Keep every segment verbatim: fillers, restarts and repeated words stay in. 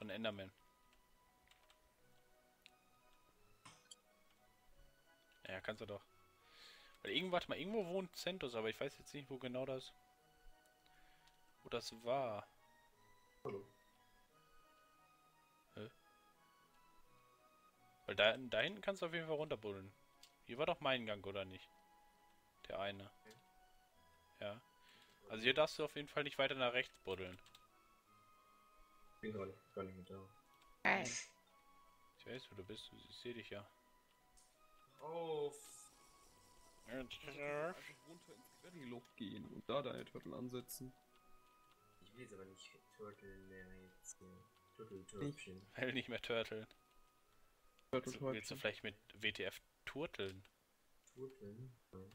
Von Enderman. Ja, kannst du doch. Weil irgendwas mal irgendwo wohnt Zentus, aber ich weiß jetzt nicht, wo genau das. Wo das war. Hallo. Hä? Weil da, da hinten kannst du auf jeden Fall runterbuddeln. Hier war doch mein Gang, oder nicht? Der eine. Okay. Ja. Also hier darfst du auf jeden Fall nicht weiter nach rechts buddeln. Ich bin gar nicht, gar nicht mehr da. Ich weiß, wo du bist, ich sehe dich ja. Auf. Und ich einfach runter ins Quellenloch gehen und da deine Turtle ansetzen. Ich will jetzt aber nicht Turtle mehr jetzt. Turtle Törtchen. Ich will nicht mehr Turtle. Turtle Törtchen. Willst du vielleicht mit W T F turteln? Turteln? Nein.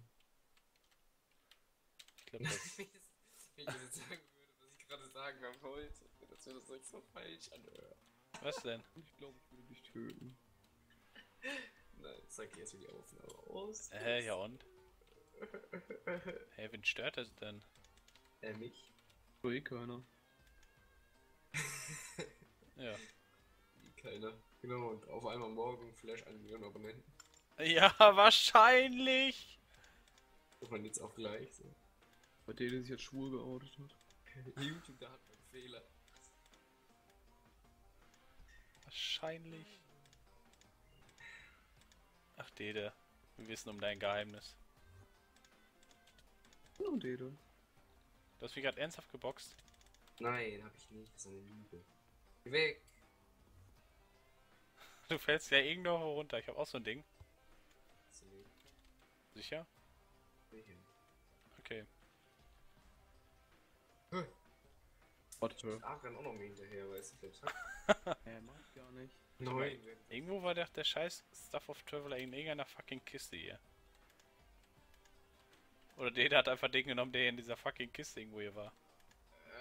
Ich glaube, das. Wenn ich jetzt sagen würde, was ich gerade sagen wollte, dass wir das nicht so falsch anhören. Was denn? Ich glaube, ich würde dich töten. Nein, zeig jetzt wieder die Aufnahme aus. Hä, äh, ja und? Hey, wen stört das denn? Äh, mich. So, eh keiner. Ja. Keiner. Genau, und auf einmal morgen vielleicht eine Million Abonnenten. Ja, wahrscheinlich! Ob man jetzt auch gleich so. Bei denen, der sich jetzt schwul geoutet hat. YouTube, da hat man einen Fehler. Wahrscheinlich. Ach, Dede, wir wissen um dein Geheimnis. Hallo, Dede. Du hast mich gerade ernsthaft geboxt? Nein, hab ich nicht. Das ist eine Lüge. Weg! Du fällst ja irgendwo runter. Ich hab auch so ein Ding. So. Sicher? Sicher. Okay. Hm. Warte. Ach, renn auch noch mehr hinterher, weißt du, der er macht gar nicht. Nein. Irgendwo war der, der scheiß Stuff of Traveler in irgendeiner fucking Kiste hier. Oder der hat einfach den genommen, der hier in dieser fucking Kiste irgendwo hier war.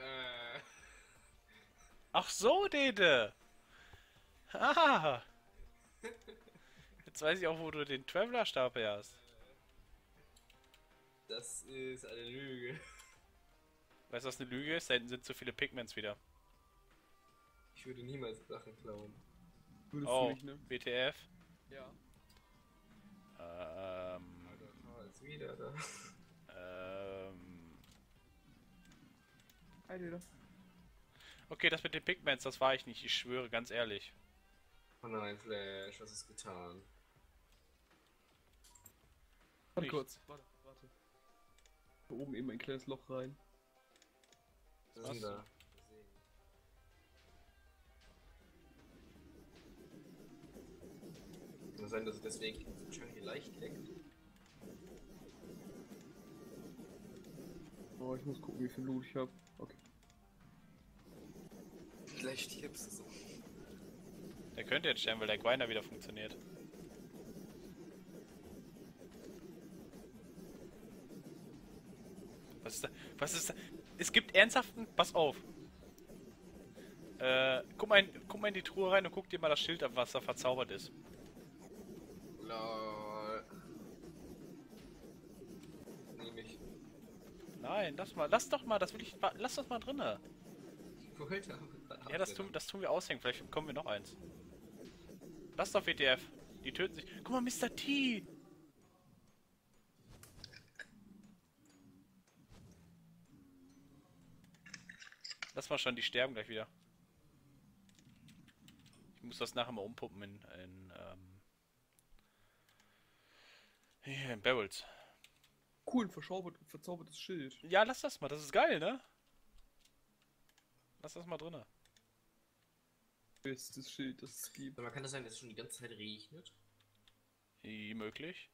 Äh. Ach so, Dede! Ah! Jetzt weiß ich auch, wo du den Traveler-Stab her hast. Das ist eine Lüge. Weißt du, was eine Lüge ist? Da hinten sind zu viele Pigments wieder. Ich würde niemals Sachen klauen. Würdest oh, du mich, ne? W T F? Ja. Ähm... Alter, ist wieder da. Ähm... Alter. Okay, das mit den Pigments, das war ich nicht, ich schwöre, ganz ehrlich. Oh nein, Flash, was ist getan? Warte kurz, warte, warte. Da oben eben ein kleines Loch rein. Was ist denn da? Kann sein, dass es deswegen wahrscheinlich leicht leckt. Oh, ich muss gucken, wie viel Loot ich hab. Okay. Vielleicht stirbst du so. Der könnte jetzt sterben, weil der Grinder wieder funktioniert. Was ist da? Was ist da? Es gibt ernsthaften. Pass auf! Äh, guck mal, in, guck mal in die Truhe rein und guck dir mal das Schild ab, was da verzaubert ist. Lol. Nee, nicht. Nein, lass mal, lass doch mal, das will ich. Lass das mal drinne. Ja, das tun, das tun wir aushängen, vielleicht bekommen wir noch eins. Lass doch W T F. Die töten sich. Guck mal, Mister T! Lass mal schon, die sterben gleich wieder. Ich muss das nachher mal umpuppen in, in, ähm, hier in Barrels. Cool, ein verzaubert, verzaubertes Schild. Ja, lass das mal, das ist geil, ne? Lass das mal drinne. Bestes Schild, das es gibt. Aber kann das sein, dass es schon die ganze Zeit regnet? Wie möglich.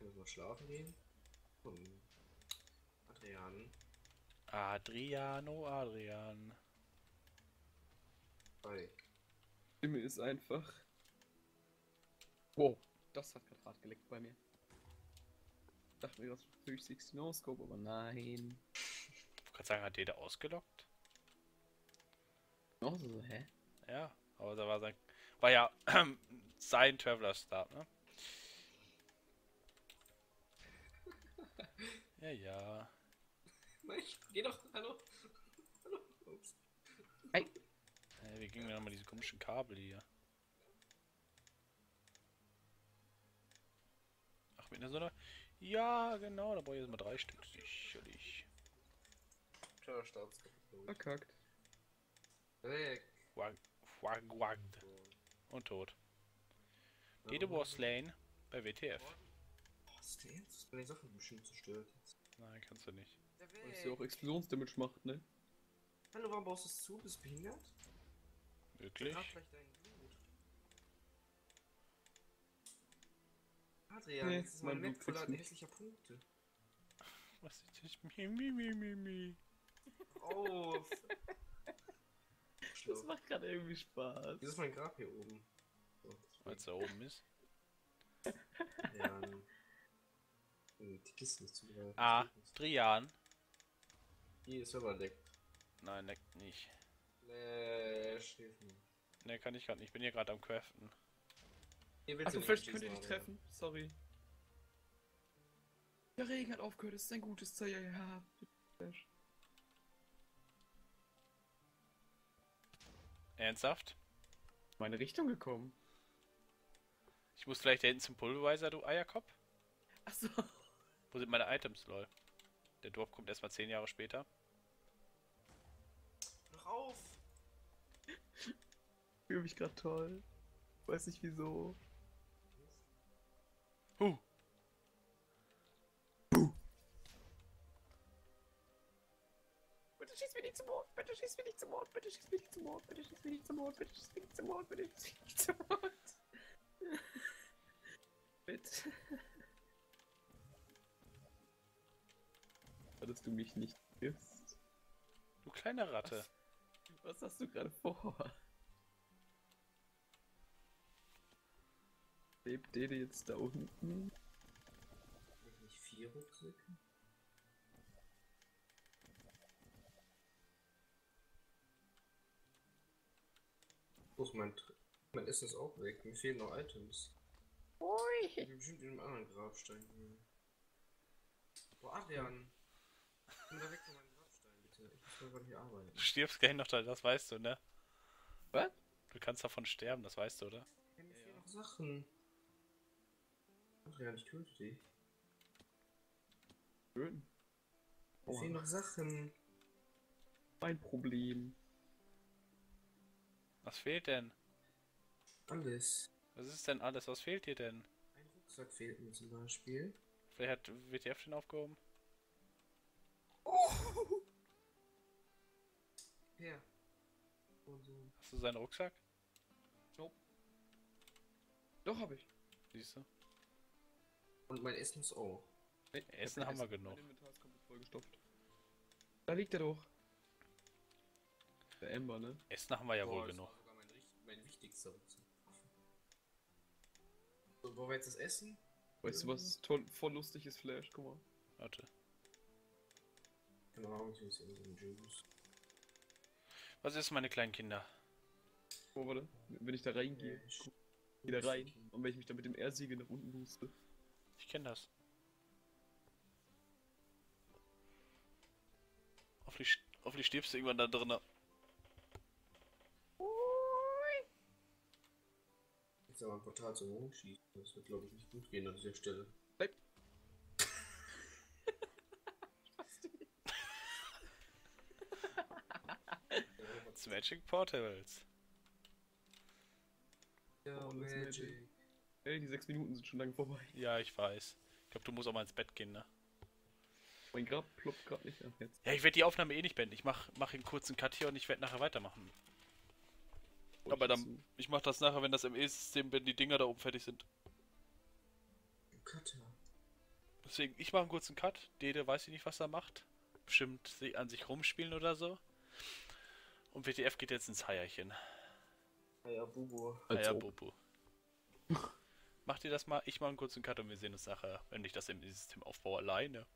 Können wir mal schlafen gehen? Hm. Adrian. Adriano, Adrian. Hi. Stimme ist einfach. Wow, das hat gerade geleckt bei mir. Ich dachte mir, das ist three sixty No Scope, aber nein. Ich kann sagen, hat jeder ausgelockt? Noch so, hä? Ja, aber da war sein. War ja sein Traveler Stab, ne? Ja, ja. Ich geh doch, hallo. Hallo. Ups. Hey. kriegen wir nochmal diese komischen Kabel hier? Ach, mit einer Sonne? Ja, genau, da brauche ich jetzt mal drei Stück, sicherlich. Kleiner Staatskapitän. Verkackt. Weg. Wag, wag, wag. Und tot. Dede war slain bei W T F. Slain? Das ist bei den Sachen bestimmt zerstört. Nein, kannst du nicht. Weil sie auch Explosionsdamage macht, ne? Hallo, warum baust du es zu? Bist du behindert? Wirklich? Adrian, nee, das ist mein Map voller hässlicher Punkte. Was ist das? Mi, mi, mi, mi, mi. Auf! Das macht gerade irgendwie Spaß. Wieso ist mein Grab hier oben? So, weil es da oben ist? Ja, ne. Die Kiste ist zu groß. Ah, Drian. Hier ist aber leck. Nein, leckt nicht. Nee, ne, kann ich gerade nicht. Ich bin hier gerade am craften. Also vielleicht könnt ihr dich treffen, sorry. Der Regen hat aufgehört, das ist ein gutes Zeichen. Ja, Flash. Ernsthaft? Meine Richtung gekommen. Ich muss vielleicht da hinten zum Pulverizer, du Eierkopf. Achso. Wo sind meine Items, lol? Der Dorf kommt erstmal zehn Jahre später. Rauf! Ich fühle mich gerade toll. Weiß nicht wieso. Huh! Huh! Bitte schieß mich nicht zum Mord! Bitte schieß mich nicht zum Mord! Bitte schieß mich nicht zum Mord! Bitte schieß mich nicht zum Mord! Bitte schieß mich nicht zum Mord! Bitte schieß mich nicht zum Mord! Bitte. Dass du mich nicht gibst. Du kleine Ratte. Was, was hast du gerade vor? Lebt Dede jetzt da unten? Will ich nicht vier hochklicken? Wo ist mein Tr Mein Essen ist auch weg, mir fehlen noch Items. Ui. Ich bin bestimmt in einem anderen Grabstein. Boah, Adrian! Ich bin da weg von meinem Grabstein, bitte. Ich muss mal hier arbeiten. Du stirbst gleich noch da, das weißt du, ne? Was? Du kannst davon sterben, das weißt du, oder? Ja, mir fehlen noch Sachen. Adrian, ich töte dich. Schön. Mir fehlen noch Sachen. Mein Problem. Was fehlt denn? Alles. Was ist denn alles? Was fehlt dir denn? Ein Rucksack fehlt mir zum Beispiel. Vielleicht hat W T F den aufgehoben. Oh! Ja. Und so. Hast du seinen Rucksack? Nope. Doch, hab ich. Siehst du? Und mein Essen ist auch. Essen, Essen haben wir genug. Mein Inventar ist komplett vollgestopft. Da liegt er doch. Der Ember, ne? Essen haben wir ja Boah, wohl genug. Sogar mein, mein wichtigster Rucksack. So, wollen wir jetzt das Essen? Weißt du, was toll, voll lustig ist, Flash? Guck mal. Warte. Genau, ich muss in den Juice. Was ist, meine kleinen Kinder? Oh, warte. Wenn ich da reingehe, ja, wieder rein. Und wenn ich mich dann mit dem R-Siegel nach unten booste. Ich kenne das. Hoffentlich, hoffentlich stirbst du irgendwann da drin. Jetzt aber ein Portal zum Hochschießen, das wird glaube ich nicht gut gehen an dieser Stelle. Bleib! It's Magic Portables. Ja, oh, Magic. Magic. Ey, die sechs Minuten sind schon lange vorbei. Ja, ich weiß. Ich glaube, du musst auch mal ins Bett gehen, ne? Mein Grab ploppt gerade nicht an jetzt. Ja, ich werde die Aufnahme eh nicht beenden. Ich mache mach einen kurzen Cut hier und ich werde nachher weitermachen. Aber dann, ich mach das nachher, wenn das M E-System, wenn die Dinger da oben fertig sind. Cutter. Deswegen, ich mache einen kurzen Cut. Dede weiß ich nicht, was er macht. Bestimmt sie an sich rumspielen oder so. Und W T F geht jetzt ins Heierchen. Heierbubu. Heierbubu. Macht ihr das mal? Ich mache einen kurzen Cut und wir sehen uns nachher, wenn ich das M E-System aufbaue, alleine.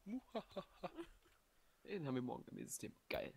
Den haben wir morgen im M E-System. Geil.